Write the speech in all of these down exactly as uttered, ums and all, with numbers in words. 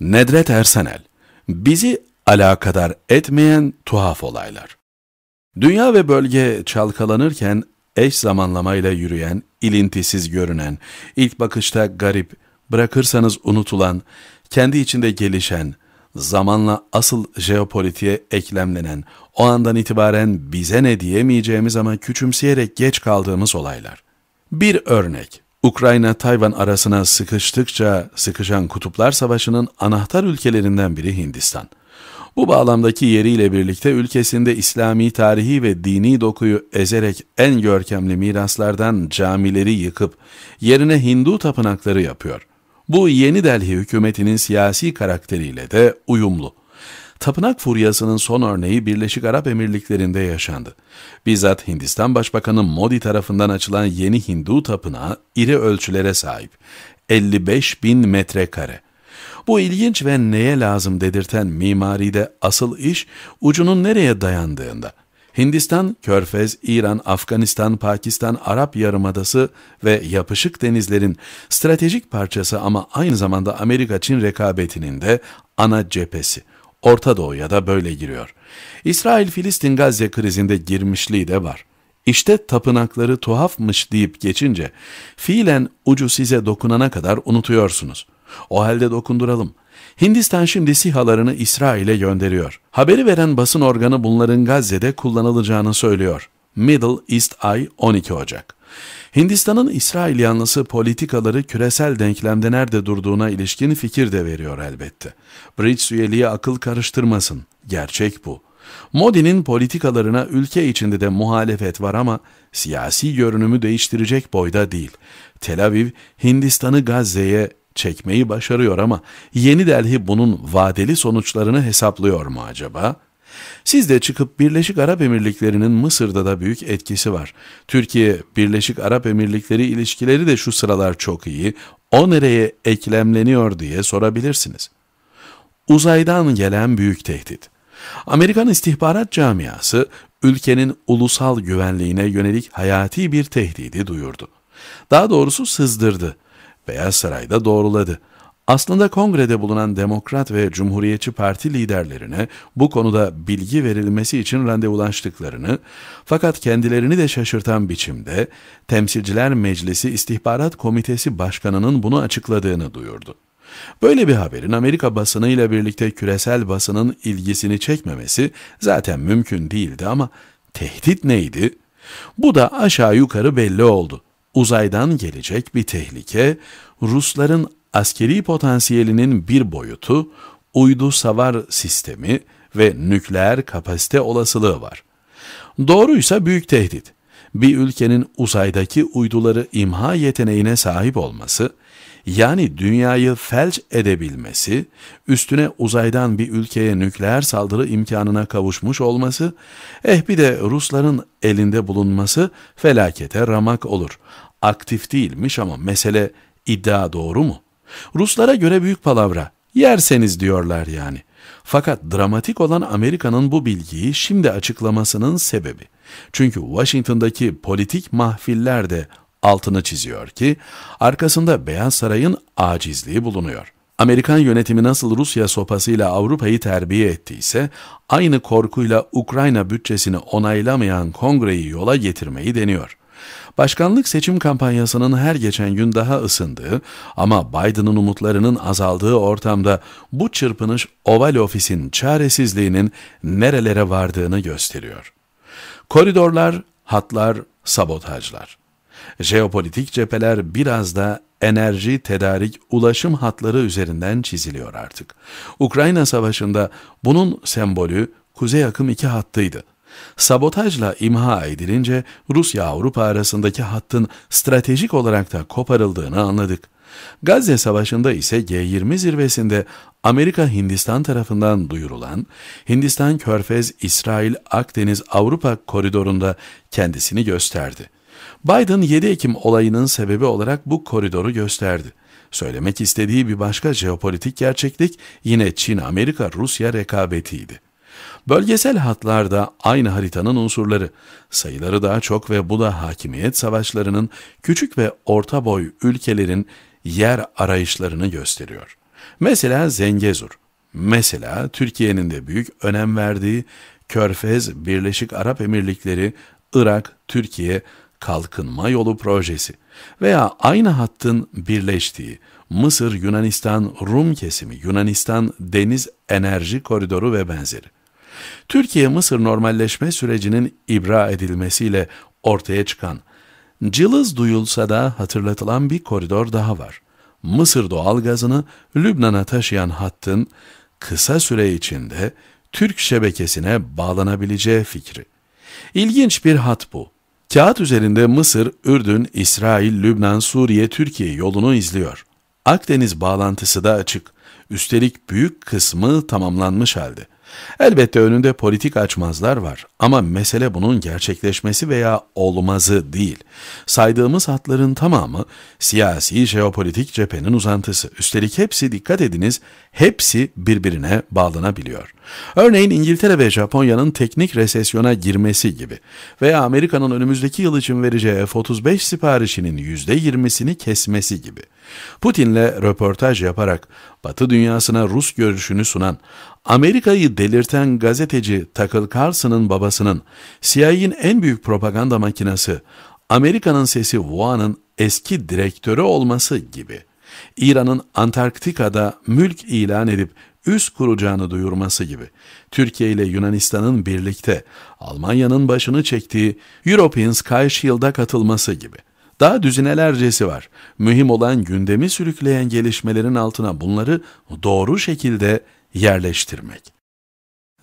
Nedret Ersanel, bizi alakadar etmeyen tuhaf olaylar. Dünya ve bölge çalkalanırken eş zamanlamayla yürüyen, ilintisiz görünen, ilk bakışta garip, bırakırsanız unutulan, kendi içinde gelişen, zamanla asıl jeopolitiğe eklemlenen, o andan itibaren bize ne diyemeyeceğimiz ama küçümseyerek geç kaldığımız olaylar. Bir örnek, Ukrayna-Tayvan arasına sıkıştıkça sıkışan Kutuplar Savaşı'nın anahtar ülkelerinden biri Hindistan. Bu bağlamdaki yeriyle birlikte ülkesinde İslami tarihi ve dini dokuyu ezerek en görkemli miraslardan camileri yıkıp yerine Hindu tapınakları yapıyor. Bu Yeni Delhi hükümetinin siyasi karakteriyle de uyumlu. Tapınak furyasının son örneği Birleşik Arap Emirlikleri'nde yaşandı. Bizzat Hindistan Başbakanı Modi tarafından açılan yeni Hindu tapınağı iri ölçülere sahip. elli beş bin metrekare. Bu ilginç ve neye lazım dedirten mimaride asıl iş ucunun nereye dayandığında. Hindistan, Körfez, İran, Afganistan, Pakistan, Arap Yarımadası ve yapışık denizlerin stratejik parçası ama aynı zamanda Amerika-Çin rekabetinin de ana cephesi. Orta Doğu'ya da böyle giriyor. İsrail-Filistin-Gazze krizinde girmişliği de var. İşte tapınakları tuhafmış deyip geçince fiilen ucu size dokunana kadar unutuyorsunuz. O halde dokunduralım. Hindistan şimdi SİHA'larını İsrail'e gönderiyor. Haberi veren basın organı bunların Gazze'de kullanılacağını söylüyor. Middle East Eye on iki Ocak. Hindistan'ın İsrail yanlısı politikaları küresel denklemde nerede durduğuna ilişkin fikir de veriyor elbette. BRICS üyeliği akıl karıştırmasın. Gerçek bu. Modi'nin politikalarına ülke içinde de muhalefet var ama siyasi görünümü değiştirecek boyda değil. Tel Aviv, Hindistan'ı Gazze'ye çekmeyi başarıyor ama Yeni Delhi bunun vadeli sonuçlarını hesaplıyor mu acaba? Siz de çıkıp Birleşik Arap Emirlikleri'nin Mısır'da da büyük etkisi var. Türkiye, Birleşik Arap Emirlikleri ilişkileri de şu sıralar çok iyi, o nereye eklemleniyor diye sorabilirsiniz. Uzaydan gelen büyük tehdit. Amerikan istihbarat camiası ülkenin ulusal güvenliğine yönelik hayati bir tehdidi duyurdu. Daha doğrusu sızdırdı. Beyaz Saray'da doğruladı. Aslında kongrede bulunan Demokrat ve Cumhuriyetçi Parti liderlerine bu konuda bilgi verilmesi için randevulaştıklarını, fakat kendilerini de şaşırtan biçimde Temsilciler Meclisi İstihbarat Komitesi Başkanı'nın bunu açıkladığını duyurdu. Böyle bir haberin Amerika basınıyla birlikte küresel basının ilgisini çekmemesi zaten mümkün değildi ama tehdit neydi? Bu da aşağı yukarı belli oldu. Uzaydan gelecek bir tehlike, Rusların askeri potansiyelinin bir boyutu, uydu savar sistemi ve nükleer kapasite olasılığı var. Doğruysa büyük tehdit, bir ülkenin uzaydaki uyduları imha yeteneğine sahip olması, yani dünyayı felç edebilmesi, üstüne uzaydan bir ülkeye nükleer saldırı imkanına kavuşmuş olması, eh bir de Rusların elinde bulunması felakete ramak olur. Aktif değilmiş ama mesele iddia doğru mu? Ruslara göre büyük palavra, yerseniz diyorlar yani. Fakat dramatik olan Amerika'nın bu bilgiyi şimdi açıklamasının sebebi. Çünkü Washington'daki politik mahfiller de altını çiziyor ki arkasında Beyaz Saray'ın acizliği bulunuyor. Amerikan yönetimi nasıl Rusya sopasıyla Avrupa'yı terbiye ettiyse aynı korkuyla Ukrayna bütçesini onaylamayan kongreyi yola getirmeyi deniyor. Başkanlık seçim kampanyasının her geçen gün daha ısındığı ama Biden'ın umutlarının azaldığı ortamda bu çırpınış Oval Ofis'in çaresizliğinin nerelere vardığını gösteriyor. Koridorlar, hatlar, sabotajlar. Jeopolitik cepheler biraz da enerji, tedarik, ulaşım hatları üzerinden çiziliyor artık. Ukrayna Savaşı'nda bunun sembolü Kuzey Akım iki hattıydı. Sabotajla imha edilince Rusya-Avrupa arasındaki hattın stratejik olarak da koparıldığını anladık. Gazze Savaşı'nda ise G yirmi zirvesinde Amerika-Hindistan tarafından duyurulan Hindistan-Körfez-İsrail-Akdeniz-Avrupa koridorunda kendisini gösterdi. Biden yedi Ekim olayının sebebi olarak bu koridoru gösterdi. Söylemek istediği bir başka jeopolitik gerçeklik yine Çin-Amerika-Rusya rekabetiydi. Bölgesel hatlar da aynı haritanın unsurları. Sayıları daha çok ve bu da hakimiyet savaşlarının küçük ve orta boy ülkelerin yer arayışlarını gösteriyor. Mesela Zengezur, mesela Türkiye'nin de büyük önem verdiği Körfez, Birleşik Arap Emirlikleri, Irak, Türkiye Kalkınma Yolu Projesi veya aynı hattın birleştiği Mısır, Yunanistan, Rum kesimi, Yunanistan Deniz Enerji Koridoru ve benzeri. Türkiye-Mısır normalleşme sürecinin ibra edilmesiyle ortaya çıkan, cılız duyulsa da hatırlatılan bir koridor daha var. Mısır doğalgazını Lübnan'a taşıyan hattın kısa süre içinde Türk şebekesine bağlanabileceği fikri. İlginç bir hat bu. Kağıt üzerinde Mısır, Ürdün, İsrail, Lübnan, Suriye, Türkiye yolunu izliyor. Akdeniz bağlantısı da açık. Üstelik büyük kısmı tamamlanmış halde. Elbette önünde politik açmazlar var ama mesele bunun gerçekleşmesi veya olmazı değil. Saydığımız hatların tamamı siyasi, jeopolitik cephenin uzantısı. Üstelik hepsi, dikkat ediniz, hepsi birbirine bağlanabiliyor. Örneğin İngiltere ve Japonya'nın teknik resesyona girmesi gibi veya Amerika'nın önümüzdeki yıl için vereceği F otuz beş siparişinin yüzde yirmisini kesmesi gibi. Putin'le röportaj yaparak Batı dünyasına Rus görüşünü sunan, Amerika'yı delirten gazeteci Tucker Carlson'ın babasının, C I A'nin en büyük propaganda makinesi, Amerika'nın Sesi Wuhan'ın eski direktörü olması gibi, İran'ın Antarktika'da mülk ilan edip üs kuracağını duyurması gibi, Türkiye ile Yunanistan'ın birlikte Almanya'nın başını çektiği European Sky Shield'a katılması gibi. Daha düzinelercesi var. Mühim olan gündemi sürükleyen gelişmelerin altına bunları doğru şekilde yerleştirmek.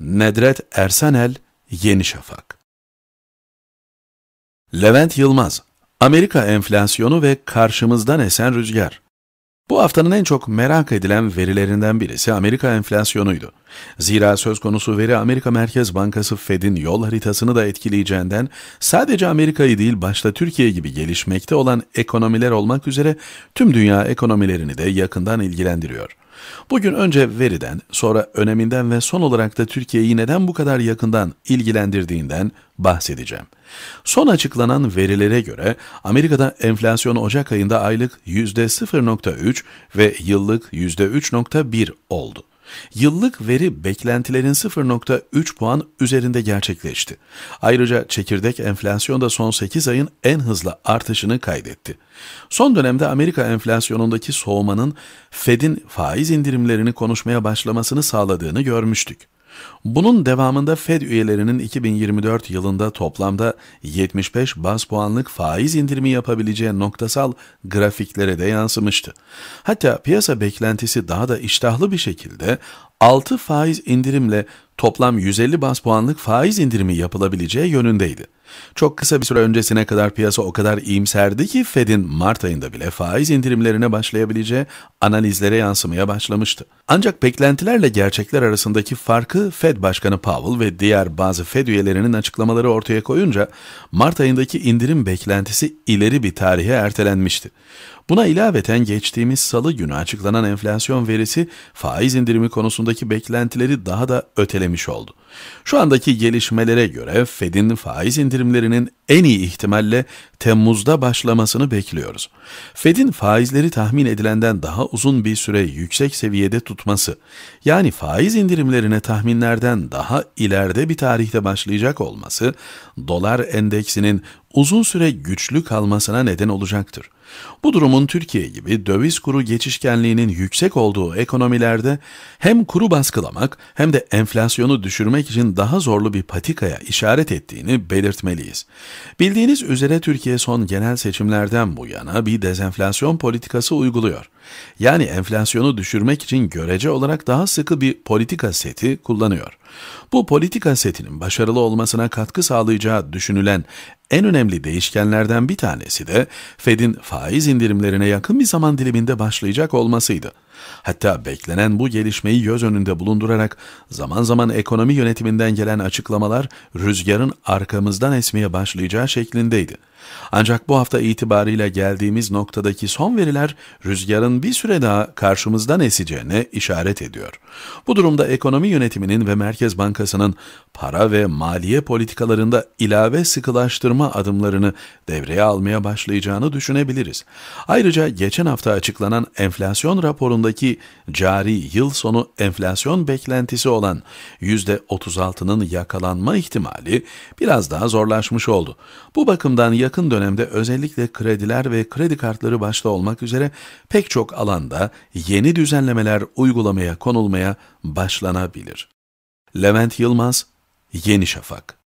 Nedret Ersanel, Yeni Şafak. Levent Yılmaz, Amerika enflasyonu ve karşımızdan esen rüzgar. Bu haftanın en çok merak edilen verilerinden birisi Amerika enflasyonuydu. Zira söz konusu veri Amerika Merkez Bankası Fed'in yol haritasını da etkileyeceğinden sadece Amerika'yı değil başta Türkiye gibi gelişmekte olan ekonomiler olmak üzere tüm dünya ekonomilerini de yakından ilgilendiriyor. Bugün önce veriden, sonra öneminden ve son olarak da Türkiye'yi neden bu kadar yakından ilgilendirdiğinden bahsedeceğim. Son açıklanan verilere göre Amerika'da enflasyon Ocak ayında aylık yüzde sıfır nokta üç ve yıllık yüzde üç nokta bir oldu. Yıllık veri beklentilerin sıfır nokta üç puan üzerinde gerçekleşti. Ayrıca çekirdek enflasyon da son sekiz ayın en hızlı artışını kaydetti. Son dönemde Amerika enflasyonundaki soğumanın Fed'in faiz indirimlerini konuşmaya başlamasını sağladığını görmüştük. Bunun devamında Fed üyelerinin iki bin yirmi dört yılında toplamda yetmiş beş baz puanlık faiz indirimi yapabileceği noktasal grafiklere de yansımıştı. Hatta piyasa beklentisi daha da iştahlı bir şekilde altı faiz indirimle toplam yüz elli baz puanlık faiz indirimi yapılabileceği yönündeydi. Çok kısa bir süre öncesine kadar piyasa o kadar iyimserdi ki Fed'in Mart ayında bile faiz indirimlerine başlayabileceği analizlere yansımaya başlamıştı. Ancak beklentilerle gerçekler arasındaki farkı Fed Başkanı Powell ve diğer bazı Fed üyelerinin açıklamaları ortaya koyunca Mart ayındaki indirim beklentisi ileri bir tarihe ertelenmişti. Buna ilaveten geçtiğimiz salı günü açıklanan enflasyon verisi faiz indirimi konusundaki beklentileri daha da ötelemiş oldu. Şu andaki gelişmelere göre Fed'in faiz indirimlerinin en iyi ihtimalle Temmuz'da başlamasını bekliyoruz. Fed'in faizleri tahmin edilenden daha uzun bir süre yüksek seviyede tutması, yani faiz indirimlerine tahminlerden daha ileride bir tarihte başlayacak olması, dolar endeksinin uzun süre güçlü kalmasına neden olacaktır. Bu durumun Türkiye gibi döviz kuru geçişkenliğinin yüksek olduğu ekonomilerde hem kuru baskılamak hem de enflasyonu düşürmek için daha zorlu bir patikaya işaret ettiğini belirtmeliyiz. Bildiğiniz üzere Türkiye son genel seçimlerden bu yana bir dezenflasyon politikası uyguluyor. Yani enflasyonu düşürmek için görece olarak daha sıkı bir politika seti kullanıyor. Bu politika setinin başarılı olmasına katkı sağlayacağı düşünülen en önemli değişkenlerden bir tanesi de Fed'in faiz indirimlerine yakın bir zaman diliminde başlayacak olmasıydı. Hatta beklenen bu gelişmeyi göz önünde bulundurarak zaman zaman ekonomi yönetiminden gelen açıklamalar rüzgarın arkamızdan esmeye başlayacağı şeklindeydi. Ancak bu hafta itibariyle geldiğimiz noktadaki son veriler rüzgarın bir süre daha karşımızdan eseceğine işaret ediyor. Bu durumda ekonomi yönetiminin ve Merkez Bankası'nın para ve maliye politikalarında ilave sıkılaştırma adımlarını devreye almaya başlayacağını düşünebiliriz. Ayrıca geçen hafta açıklanan enflasyon raporundaki cari yıl sonu enflasyon beklentisi olan yüzde otuz altının yakalanma ihtimali biraz daha zorlaşmış oldu. Bu bakımdan yakın dönemde özellikle krediler ve kredi kartları başta olmak üzere pek çok alanda yeni düzenlemeler uygulamaya konulmaya başlanabilir. Levent Yılmaz, Yeni Şafak.